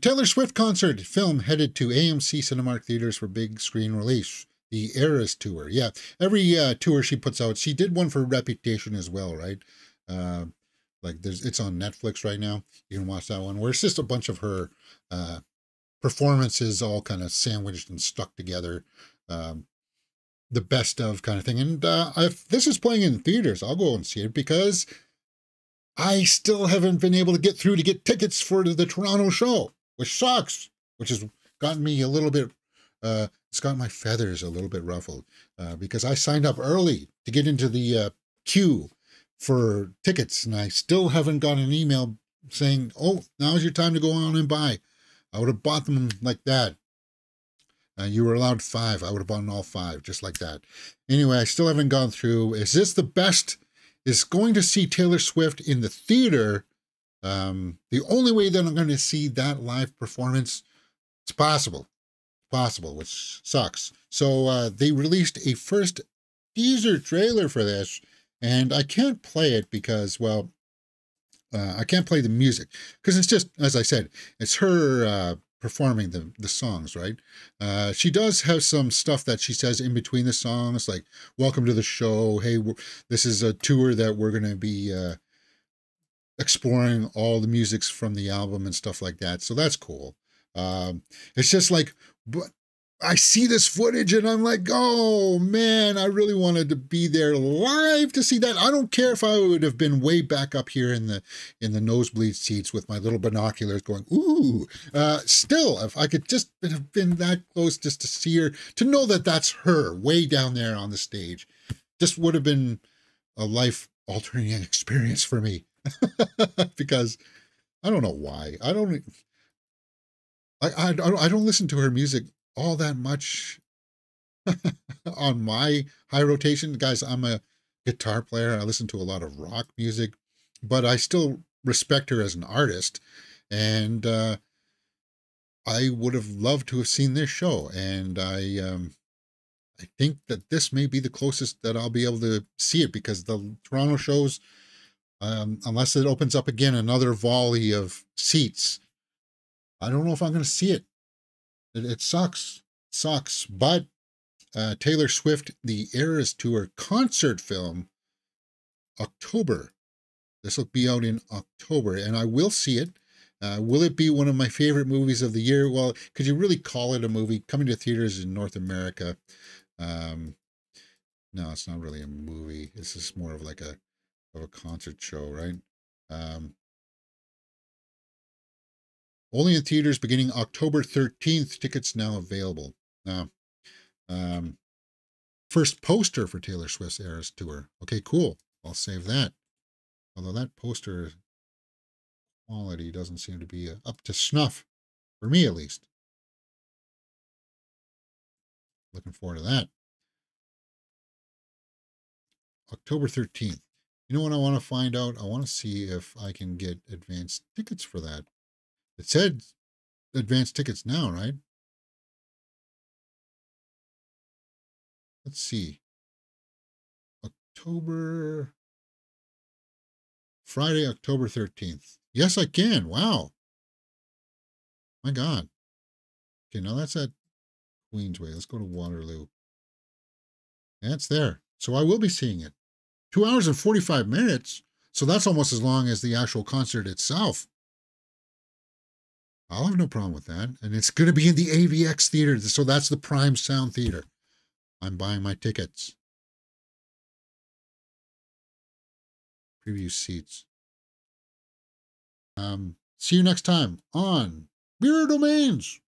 Taylor Swift concert film headed to AMC Cinemark theaters for big screen release. The Eras Tour. Yeah, every tour she puts out. She did one for Reputation as well, right? Like it's on Netflix right now. You can watch that one, where it's just a bunch of her performances all kind of sandwiched and stuck together. The best of kind of thing. And if this is playing in theaters, I'll go and see it, because I still haven't been able to get through to get tickets for the Toronto show, which sucks, which has gotten me a little bit, it's got my feathers a little bit ruffled, because I signed up early to get into the queue for tickets, and I still haven't got an email saying, oh, now's your time to go on and buy. I would have bought them like that. You were allowed 5. I would have bought all 5, just like that. Anyway, I still haven't gone through. Is this the best? Is going to see Taylor Swift in the theater? The only way that I'm going to see that live performance, it's possible. Possible, which sucks. So they released a first teaser trailer for this, and I can't play it because, well, I can't play the music because it's just, as I said, it's her... performing the songs, right? She does have some stuff that she says in between the songs, like, welcome to the show, hey, this is a tour that we're going to be exploring all the musics from the album and stuff like that, so that's cool. It's just like, but I see this footage and I'm like, oh man, I really wanted to be there live to see that. I don't care if I would have been way back up here in the nosebleed seats with my little binoculars going, ooh, still, if I could just have been that close just to see her, to know that that's her way down there on the stage, just would have been a life altering experience for me. Because I don't know why. I don't listen to her music all that much on my high rotation. Guys, I'm a guitar player. I listen to a lot of rock music, but I still respect her as an artist. And I would have loved to have seen this show. And I think that this may be the closest that I'll be able to see it, because the Toronto shows, unless it opens up again, another volley of seats, I don't know if I'm going to see it. It sucks, but Taylor Swift, The Eras Tour concert film, October. This will be out in October, and I will see it. Will it be one of my favorite movies of the year? Well, could you really call it a movie? Coming to theaters in North America. No, it's not really a movie. This is more of like a concert show, right? Only in theaters beginning October 13th. Tickets now available. Now, first poster for Taylor Swift's Eras Tour. Okay, cool. I'll save that. Although that poster quality doesn't seem to be up to snuff, for me at least. Looking forward to that. October 13th. You know what I want to find out? I want to see if I can get advanced tickets for that. It said advanced tickets now, right? Let's see. October. Friday, October 13th. Yes, I can. Wow. My God. Okay, now that's at Queensway. Let's go to Waterloo. That's there. So I will be seeing it. 2 hours and 45 minutes. So that's almost as long as the actual concert itself. I'll have no problem with that. And it's going to be in the AVX theater. So that's the Prime Sound Theater. I'm buying my tickets. Preview seats. See you next time on Mirror Domains.